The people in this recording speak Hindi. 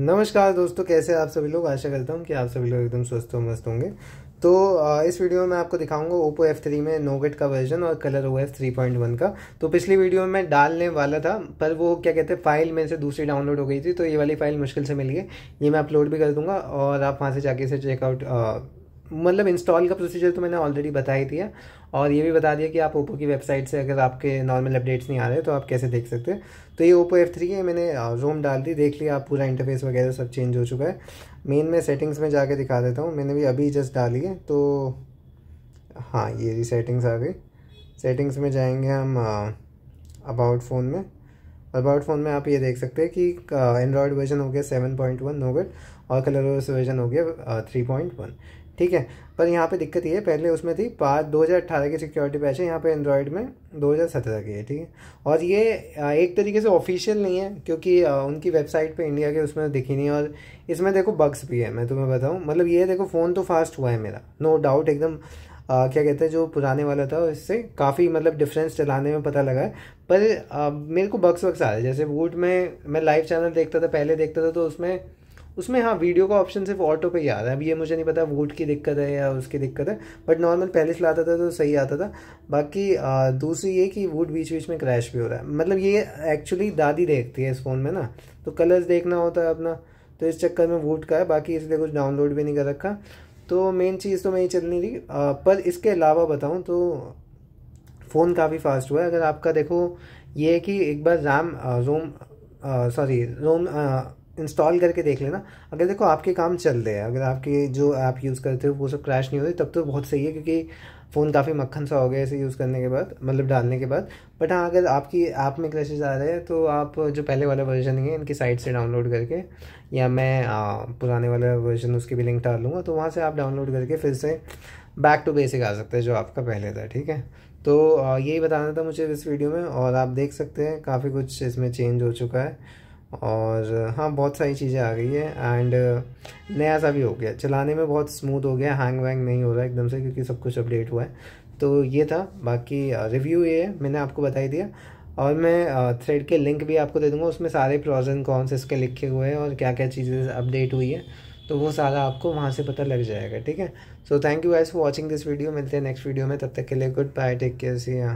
नमस्कार दोस्तों, कैसे आप सभी लोग। आशा करता हूँ कि आप सभी लोग एकदम स्वस्थ और मस्त होंगे। तो इस वीडियो में आपको दिखाऊंगा Oppo F3 में Nougat का वर्जन और ColorOS 3.1 का। तो पिछली वीडियो में मैं डालने वाला था, पर वो क्या कहते हैं फ़ाइल में से दूसरी डाउनलोड हो गई थी, तो ये वाली फ़ाइल मुश्किल से मिल गई। ये मैं अपलोड भी कर दूंगा और आप वहाँ से जाके इसे चेकआउट मतलब इंस्टॉल का प्रोसीजर तो मैंने ऑलरेडी बता ही दिया, और ये भी बता दिया कि आप Oppo की वेबसाइट से अगर आपके नॉर्मल अपडेट्स नहीं आ रहे तो आप कैसे देख सकते हैं। तो ये Oppo F3 है, मैंने रोम डाल दी, देख लिया आप, पूरा इंटरफेस वगैरह सब चेंज हो चुका है। मेन में सेटिंग्स में जाके दिखा देता हूँ, मैंने भी अभी जस्ट डाली है। तो हाँ, ये सेटिंग्स आ गई। सेटिंग्स में जाएंगे हम अबाउट फ़ोन में। अबाउट फ़ोन में आप ये देख सकते हैं कि एंड्रॉयड वर्जन हो गया 7.1 Nougat और ColorOS वर्जन हो गया 3.1, ठीक है। पर यहाँ पे दिक्कत ये है, पहले उसमें थी 2018 की सिक्योरिटी पैच है, यहाँ पे एंड्रॉयड में 2017 की है, ठीक है। और ये एक तरीके से ऑफिशियल नहीं है, क्योंकि उनकी वेबसाइट पे इंडिया के उसमें दिखी नहीं। और इसमें देखो बग्स भी है, मैं तुम्हें बताऊँ, मतलब ये देखो फ़ोन तो फास्ट हुआ है मेरा, नो डाउट, एकदम क्या कहते हैं जो पुराने वाला था उससे काफ़ी मतलब डिफरेंस चलाने में पता लगा है। पर मेरे को बग्स आ रहे, जैसे वूट में मैं लाइव चैनल देखता था, पहले देखता था, तो उसमें हाँ वीडियो का ऑप्शन सिर्फ ऑटो पे ही आ रहा है। अब ये मुझे नहीं पता वूट की दिक्कत है या उसकी दिक्कत है, बट नॉर्मल पहले चलाता था तो सही आता था। बाकी दूसरी ये कि वूट बीच बीच में क्रैश भी हो रहा है, मतलब ये एक्चुअली दादी देखती है इस फ़ोन में ना, तो कलर्स देखना होता है अपना, तो इस चक्कर में वूट का है। बाकी इसलिए कुछ डाउनलोड भी नहीं कर रखा, तो मेन चीज़ तो मैं ही चलनी थी। पर इसके अलावा बताऊँ तो फ़ोन काफ़ी फास्ट हुआ है। अगर आपका देखो ये है कि एक बार रोम इंस्टॉल करके देख लेना, अगर देखो आपके काम चल रहे हैं, अगर आपके जो ऐप यूज़ करते हो वो सब क्रैश नहीं होते तब तो बहुत सही है, क्योंकि फ़ोन काफ़ी मक्खन सा हो गया ऐसे यूज़ करने के बाद, मतलब डालने के बाद। बट हाँ, अगर आपकी ऐप में क्रैशेज आ रहे हैं तो आप जो पहले वाला वर्जन है इनकी साइट से डाउनलोड करके, या मैं पुराने वाला वर्जन उसकी भी लिंक डाल लूँगा, तो वहाँ से आप डाउनलोड करके फिर से बैक टू बेसिक आ सकते हैं जो आपका पहले था, ठीक है। तो यही बताना था मुझे इस वीडियो में, और आप देख सकते हैं काफ़ी कुछ इसमें चेंज हो चुका है, और हाँ बहुत सारी चीज़ें आ गई है, एंड नया सा भी हो गया, चलाने में बहुत स्मूथ हो गया, हैंग वैंग नहीं हो रहा एकदम से, क्योंकि सब कुछ अपडेट हुआ है। तो ये था, बाकी रिव्यू ये है, मैंने आपको बता ही दिया, और मैं थ्रेड के लिंक भी आपको दे दूँगा, उसमें सारे प्रोज एंड कॉन्स इसके लिखे हुए हैं और क्या क्या चीज़ें अपडेट हुई है, तो वो सारा आपको वहाँ से पता लग जाएगा, ठीक है। So thank you guys for watching this video. मिलते हैं नेक्स्ट वीडियो में, तब तक के लिए good bye, take care, see you.